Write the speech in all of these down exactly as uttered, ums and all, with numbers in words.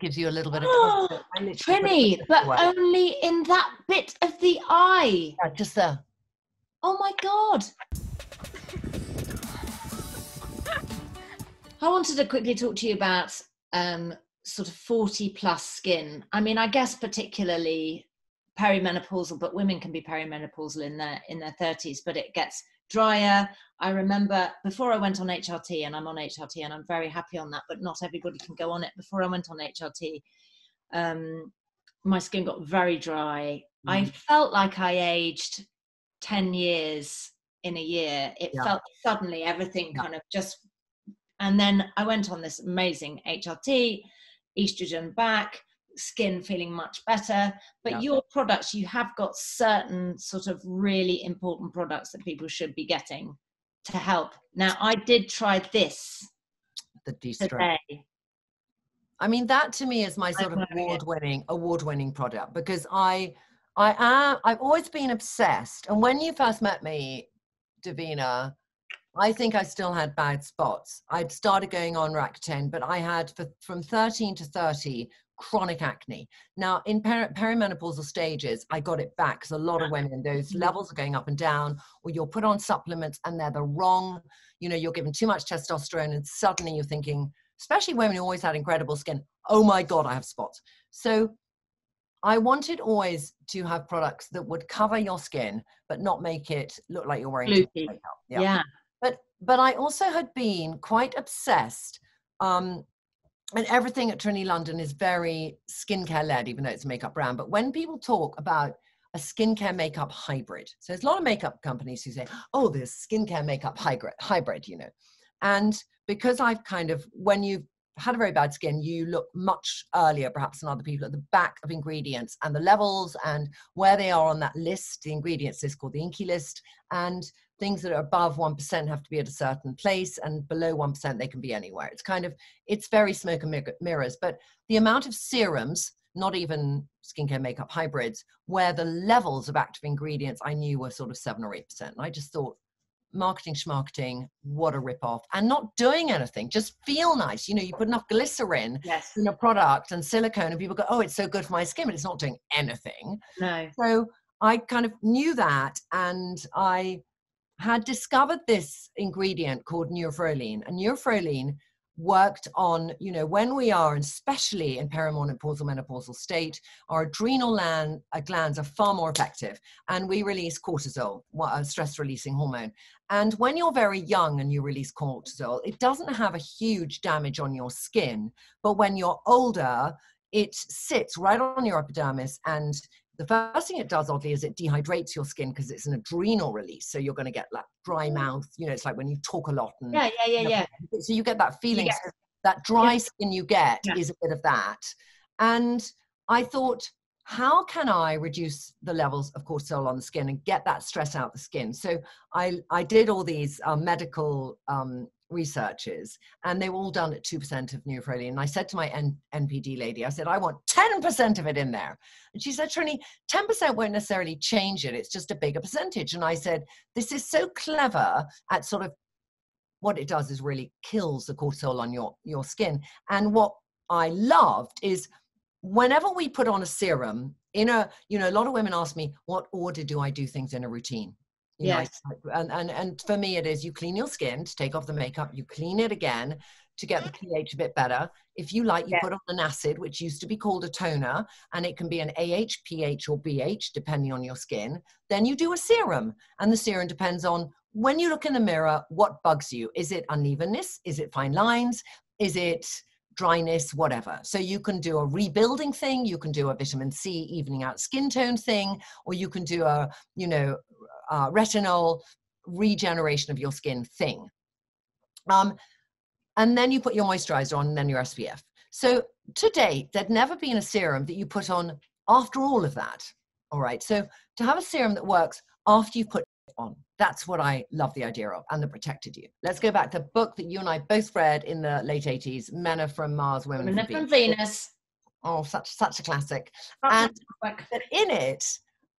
gives you a little bit of comfort. Trinny, but only in that bit of the eye. Yeah, just there. Oh my God. I wanted to quickly talk to you about um, sort of forty plus skin. I mean, I guess particularly perimenopausal, but women can be perimenopausal in their in their thirties, but it gets drier. I remember before I went on H R T, and I'm on H R T and I'm very happy on that, but not everybody can go on it. Before I went on H R T, um, my skin got very dry. Mm. I felt like I aged ten years in a year. It yeah. felt suddenly everything yeah. kind of just, and then I went on this amazing H R T, estrogen back, skin feeling much better. But yeah. your products, you have got certain sort of really important products that people should be getting to help. Now, I did try this the de-stress. Today. I mean, that to me is my sort I of award-winning, award-winning product, because I, I am, I've always been obsessed. And when you first met me, Davina, I think I still had bad spots. I'd started going on Retin, but I had for, from thirteen to thirty chronic acne. Now, in per perimenopausal stages, I got it back, because a lot of women, those levels are going up and down, or you're put on supplements and they're the wrong, you know, you're given too much testosterone and suddenly you're thinking, especially women who always had incredible skin, oh my God, I have spots. So I wanted always to have products that would cover your skin, but not make it look like you're wearing makeup. Yeah. yeah. But, but I also had been quite obsessed, um, and everything at Trinny London is very skincare led, even though it's a makeup brand. But when people talk about a skincare makeup hybrid, so there's a lot of makeup companies who say, oh, there's skincare makeup hybrid, you know. And because I've kind of, when you've had a very bad skin, you look much earlier perhaps than other people at the back of ingredients and the levels and where they are on that list, the ingredients list called the Inky List, and things that are above one percent have to be at a certain place, and below one percent they can be anywhere. It's kind of, it's very smoke and mirrors, but the amount of serums, not even skincare makeup hybrids, where the levels of active ingredients I knew were sort of seven or eight percent. And I just thought, marketing schmarketing, what a rip-off, and not doing anything, just feel nice. You know, you put enough glycerin yes. in a product and silicone and people go, oh, it's so good for my skin, but it's not doing anything. No. So I kind of knew that, and I had discovered this ingredient called neurophroline, and neurophroline worked on, you know, when we are, especially in perimenopausal menopausal state, our adrenal gland, uh, glands are far more effective, and we release cortisol, a stress-releasing hormone. And when you're very young and you release cortisol, it doesn't have a huge damage on your skin, but when you're older, it sits right on your epidermis, and the first thing it does, oddly, is it dehydrates your skin, because it's an adrenal release. So you're going to get like dry mouth. You know, it's like when you talk a lot. And, yeah, yeah, yeah, yeah. So you get that feeling. Yeah. So that dry yeah. skin you get yeah. is a bit of that. And I thought, how can I reduce the levels of cortisol on the skin and get that stress out the skin? So I, I did all these uh, medical um, researches, and they were all done at two percent of neurophroline. And I said to my N P D lady, I said, I want ten percent of it in there. And she said, Trinny, ten percent won't necessarily change it. It's just a bigger percentage. And I said, this is so clever at sort of what it does is really kills the cortisol on your, your skin. And what I loved is whenever we put on a serum in a, you know, a lot of women ask me, what order do I do things in a routine? You yes. know, and, and, and for me, it is you clean your skin to take off the makeup, you clean it again to get the pH a bit better. If you like, you yeah. put on an acid, which used to be called a toner, and it can be an A H, P H, or B H, depending on your skin. Then you do a serum, and the serum depends on when you look in the mirror, what bugs you. Is it unevenness? Is it fine lines? Is it dryness, whatever. So you can do a rebuilding thing, you can do a vitamin C evening out skin tone thing, or you can do a, you know, Uh, retinol regeneration of your skin thing. Um, and then you put your moisturizer on and then your S P F. So to date, there'd never been a serum that you put on after all of that. All right. So to have a serum that works after you put it on, that's what I love the idea of, and that protected you. Let's go back to a book that you and I both read in the late eighties, Men Are From Mars, Women, Women Are From Venus. Venus. Oh, such, such a classic. Such and a classic. In it,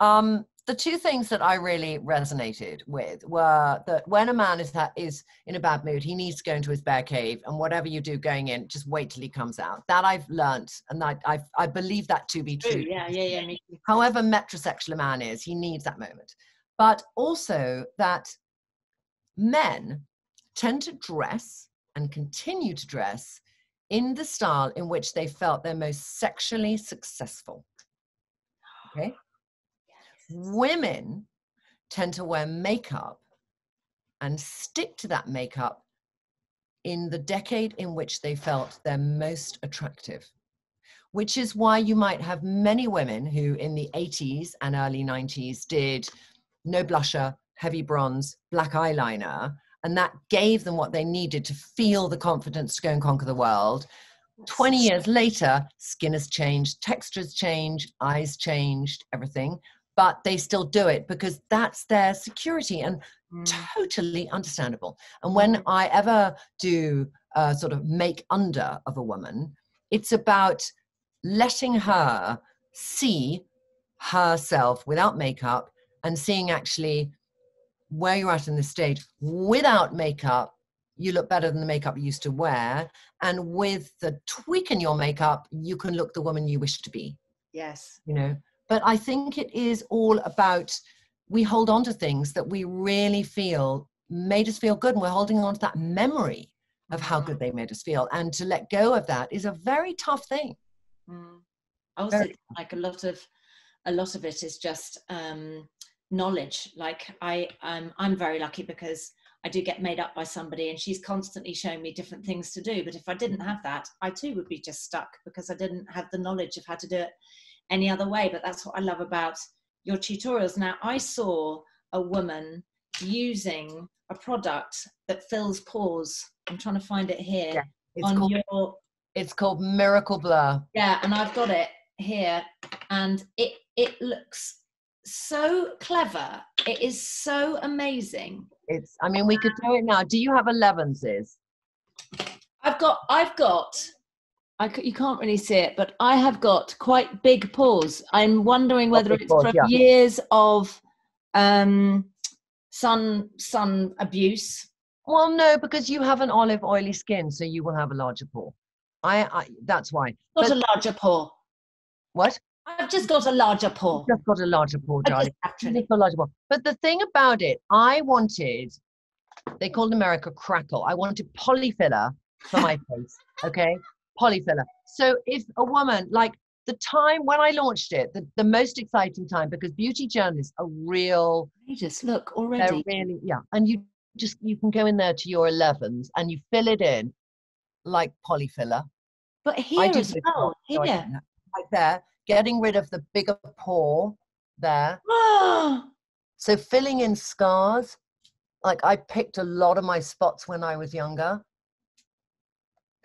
um, the two things that I really resonated with were that when a man is, ha is in a bad mood, he needs to go into his bear cave, and whatever you do going in, just wait till he comes out. That I've learned, and I, I, I believe that to be true. Yeah, yeah, yeah. Me too. However metrosexual a man is, he needs that moment. But also that men tend to dress and continue to dress in the style in which they felt they're most sexually successful. Okay? Women tend to wear makeup and stick to that makeup in the decade in which they felt they're most attractive, which is why you might have many women who in the eighties and early nineties did no blusher, heavy bronze, black eyeliner, and that gave them what they needed to feel the confidence to go and conquer the world. twenty years later, skin has changed, textures change, eyes changed, everything, but they still do it because that's their security, and mm. totally understandable. And when I ever do a sort of make under of a woman, it's about letting her see herself without makeup and seeing actually where you're at in this stage. Without makeup, you look better than the makeup you used to wear. And with the tweak in your makeup, you can look the woman you wish to be. Yes. You know, but I think it is all about, we hold on to things that we really feel made us feel good. And we're holding on to that memory of how good they made us feel. And to let go of that is a very tough thing. Mm. I also think like a lot of, a lot of it is just, um, knowledge. Like I, um, I'm very lucky because I do get made up by somebody and she's constantly showing me different things to do. But if I didn't have that, I too would be just stuck because I didn't have the knowledge of how to do it any other way. But that's what I love about your tutorials. Now, I saw a woman using a product that fills pores. I'm trying to find it here. Yeah, it's, on called, your... it's called Miracle Blur. Yeah, and I've got it here, and it, it looks so clever. It is so amazing. It's, I mean, we could do it now. Do you have elevenses? I've got, I've got, I could, you can't really see it, but I have got quite big pores. I'm wondering whether it's pores, from yeah. years of um, sun, sun abuse. Well, no, because you have an olive oily skin, so you will have a larger pore. I, I that's why. Not but, a larger pore. What? I've just got a larger pore. Just got a larger pore, darling. Actually, a larger pore. But the thing about it, I wanted, they called America crackle. I wanted polyfiller for my face. Okay, polyfiller. So if a woman, like the time when I launched it, the, the most exciting time, because beauty journalists are real. You just look already. Really, yeah, and you just you can go in there to your elevens and you fill it in like polyfiller. But here I do as well, here, so right there. Getting rid of the bigger pore there. So filling in scars. Like I picked a lot of my spots when I was younger.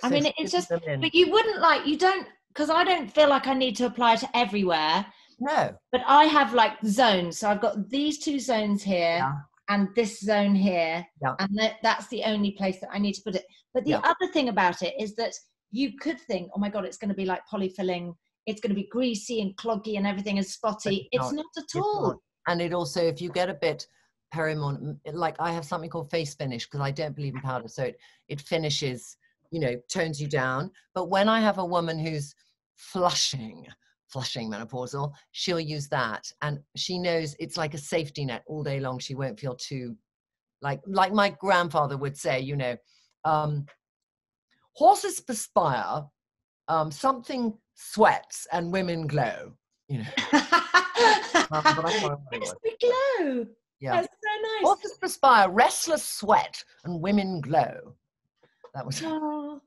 So I mean, it's just, but you wouldn't like, you don't, because I don't feel like I need to apply it everywhere. No. But I have like zones. So I've got these two zones here yeah. and this zone here. Yeah. And that, that's the only place that I need to put it. But the yeah. other thing about it is that you could think, oh my God, it's going to be like polyfilling. It's going to be greasy and cloggy and everything is spotty. It's not, it's not at all. Not. And it also, if you get a bit perimon, like I have something called face finish because I don't believe in powder. So it, it finishes, you know, tones you down. But when I have a woman who's flushing, flushing menopausal, she'll use that. And she knows it's like a safety net all day long. She won't feel too, like, like my grandfather would say, you know, um, horses perspire, um, something sweats and women glow, you know. We glow. Yeah. That's so nice. Horses perspire, restless sweat, and women glow. That was oh,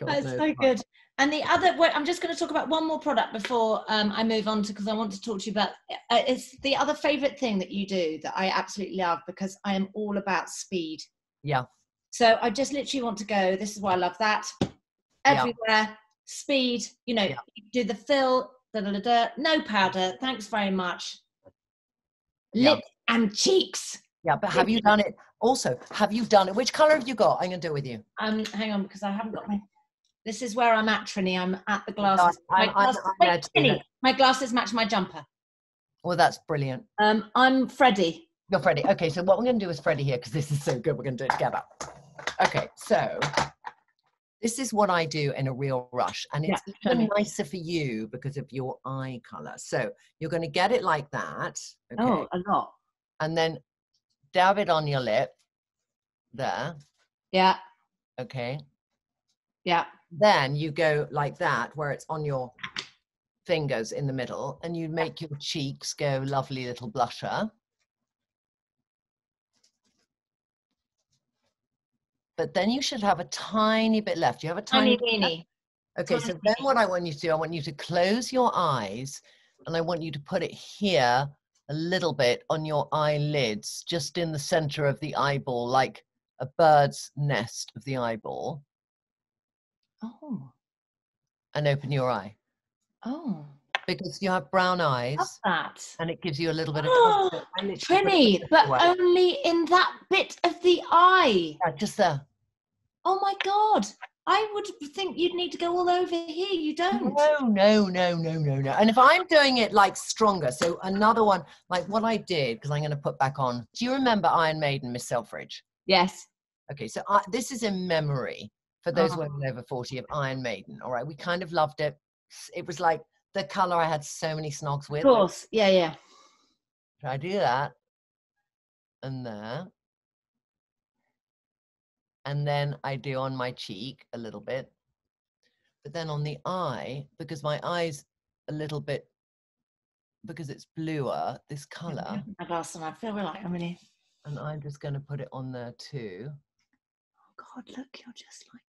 that's so fun. Good. And the other, well, I'm just going to talk about one more product before um, I move on to, because I want to talk to you about, uh, it's the other favourite thing that you do that I absolutely love, because I am all about speed. Yeah. So I just literally want to go, this is why I love that, everywhere. Yeah. Speed, you know, yeah. you do the fill, da, da, da, da, no powder, thanks very much. Lips yeah. and cheeks. Yeah, but have you done it? Also, have you done it? Which colour have you got? I'm going to do it with you. Um, hang on, because I haven't got my... This is where I'm at, Trini. I'm at the glasses. No, I'm, my, glasses I'm, I'm my, Trini, my glasses match my jumper. Well, that's brilliant. Um, I'm Freddie. You're Freddie. Okay, so what we're going to do is Freddie here, because this is so good. We're going to do it together. Okay, so this is what I do in a real rush. And it's yeah, even nicer for you because of your eye colour. So you're going to get it like that. Okay. Oh, a lot. And then dab it on your lip. There. Yeah. Okay. Yeah. Then you go like that, where it's on your fingers in the middle, and you make your cheeks go lovely little blusher. But then you should have a tiny bit left. You have a tiny, tiny bit left. Okay, tiny. So then what I want you to do, I want you to close your eyes, and I want you to put it here a little bit on your eyelids, just in the center of the eyeball, like a bird's nest of the eyeball. Oh. And open your eye. Oh. Because you have brown eyes. Love that. And it gives you a little bit of comfort. Trinny, but away. Only in that bit of the eye. Yeah, just there. Oh my God. I would think you'd need to go all over here. You don't. No, no, no, no, no, no. And if I'm doing it like stronger, so another one, like what I did, because I'm going to put back on. Do you remember Iron Maiden, Miss Selfridge? Yes. Okay, so I, this is in memory for those oh. women over forty of Iron Maiden. All right, we kind of loved it. It was like the colour I had so many snogs with. Of course, yeah, yeah. So I do that, and there. And then I do on my cheek a little bit. But then on the eye, because my eye's a little bit, because it's bluer, this colour. I feel like I'm really... And I'm just going to put it on there too. Oh God, look, you're just like...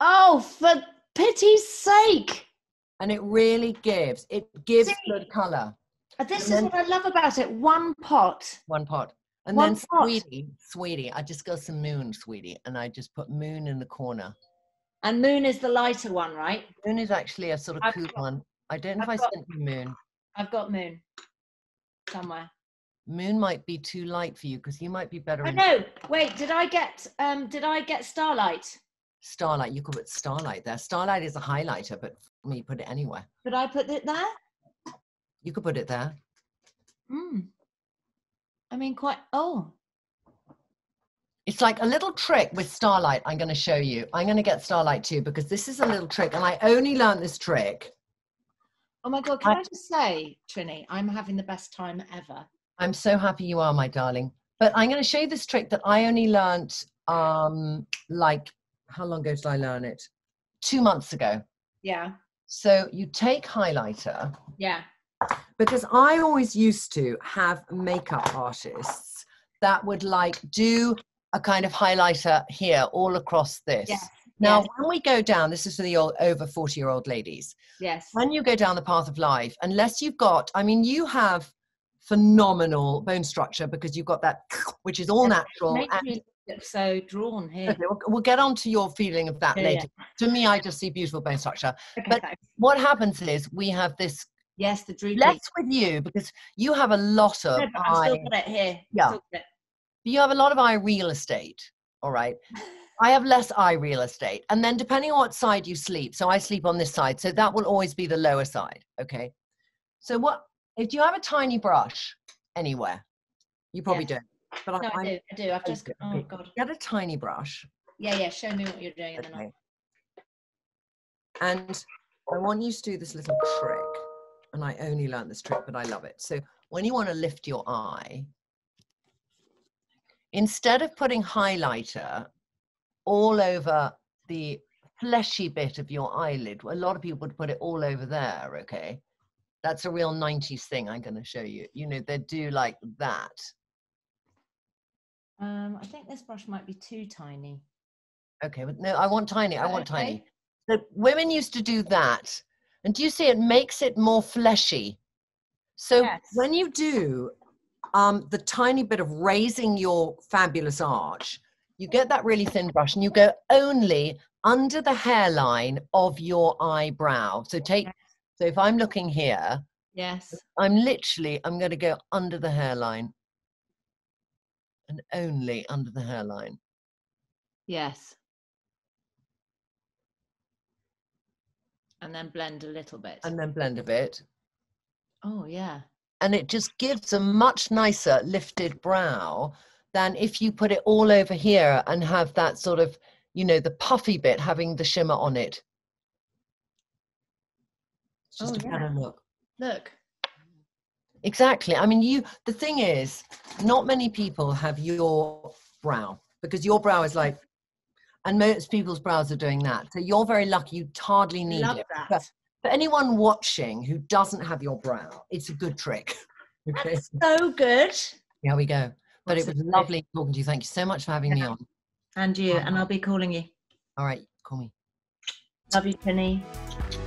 Oh, for pity's sake. And it really gives, it gives See, good colour. This and is then, what I love about it, one pot. One pot. And one then, pot. sweetie, sweetie, I just got some moon, sweetie, and I just put moon in the corner. And moon is the lighter one, right? Moon is actually a sort of I've cool got, one. I don't know I've if got, I sent you moon. I've got moon somewhere. Moon might be too light for you because you might be better. I in know. Wait, did I get? Um, did I get starlight? Starlight. You could put starlight there. Starlight is a highlighter, but let me put it anywhere. Could I put it there? You could put it there. Hmm. I mean, quite, oh. It's like a little trick with starlight I'm going to show you. I'm going to get starlight too, because this is a little trick, and I only learned this trick. Oh my God, can I, I just say, Trinny, I'm having the best time ever. I'm so happy you are, my darling. But I'm going to show you this trick that I only learned, um, like, how long ago did I learn it? Two months ago. Yeah. So you take highlighter. Yeah. Because I always used to have makeup artists that would like do a kind of highlighter here all across this. Yes, now, yes. when we go down, this is for the old, over forty-year-old ladies. Yes. When you go down the path of life, unless you've got, I mean, you have phenomenal bone structure because you've got that, which is all yes, natural. It makes me look so drawn here. Okay, we'll, we'll get on to your feeling of that yeah, later. Yeah. To me, I just see beautiful bone structure. Okay, but thanks. What happens is we have this Yes, the droopy. Let's with you, because you have a lot of no, eye. Still got it here. Yeah. Still got it. You have a lot of eye real estate, all right? I have less eye real estate. And then depending on what side you sleep, so I sleep on this side, so that will always be the lower side, okay? So what, if you have a tiny brush anywhere, you probably yeah. don't. But no, I, I do, I do. I've just, good. oh, God. Get a tiny brush. Yeah, yeah, show me what you're doing okay. in the night. And I want you to do this little trick. And I only learned this trick, but I love it. So when you want to lift your eye, instead of putting highlighter all over the fleshy bit of your eyelid, a lot of people would put it all over there, okay? That's a real nineties thing I'm going to show you. You know, they do like that. Um, I think this brush might be too tiny. Okay, but no, I want tiny, I want okay. tiny. So women used to do that. And do you see it makes it more fleshy? So yes. when you do um, the tiny bit of raising your fabulous arch, you get that really thin brush and you go only under the hairline of your eyebrow. So take, yes. so if I'm looking here, yes, I'm literally, I'm going to go under the hairline and only under the hairline. Yes. And then blend a little bit. And then blend a bit. Oh, yeah. And it just gives a much nicer lifted brow than if you put it all over here and have that sort of, you know, the puffy bit having the shimmer on it. It's just oh, a yeah. better look. Look. Exactly. I mean, you, the thing is, not many people have your brow, because your brow is like, and most people's brows are doing that. So you're very lucky. You hardly need Love it. That. But for anyone watching who doesn't have your brow, it's a good trick. Okay? That's so good. There we go. But That's it was lovely talking to you. Thank you so much for having yeah. me on. And you, and I'll be calling you. All right, call me. Love you, Trinny.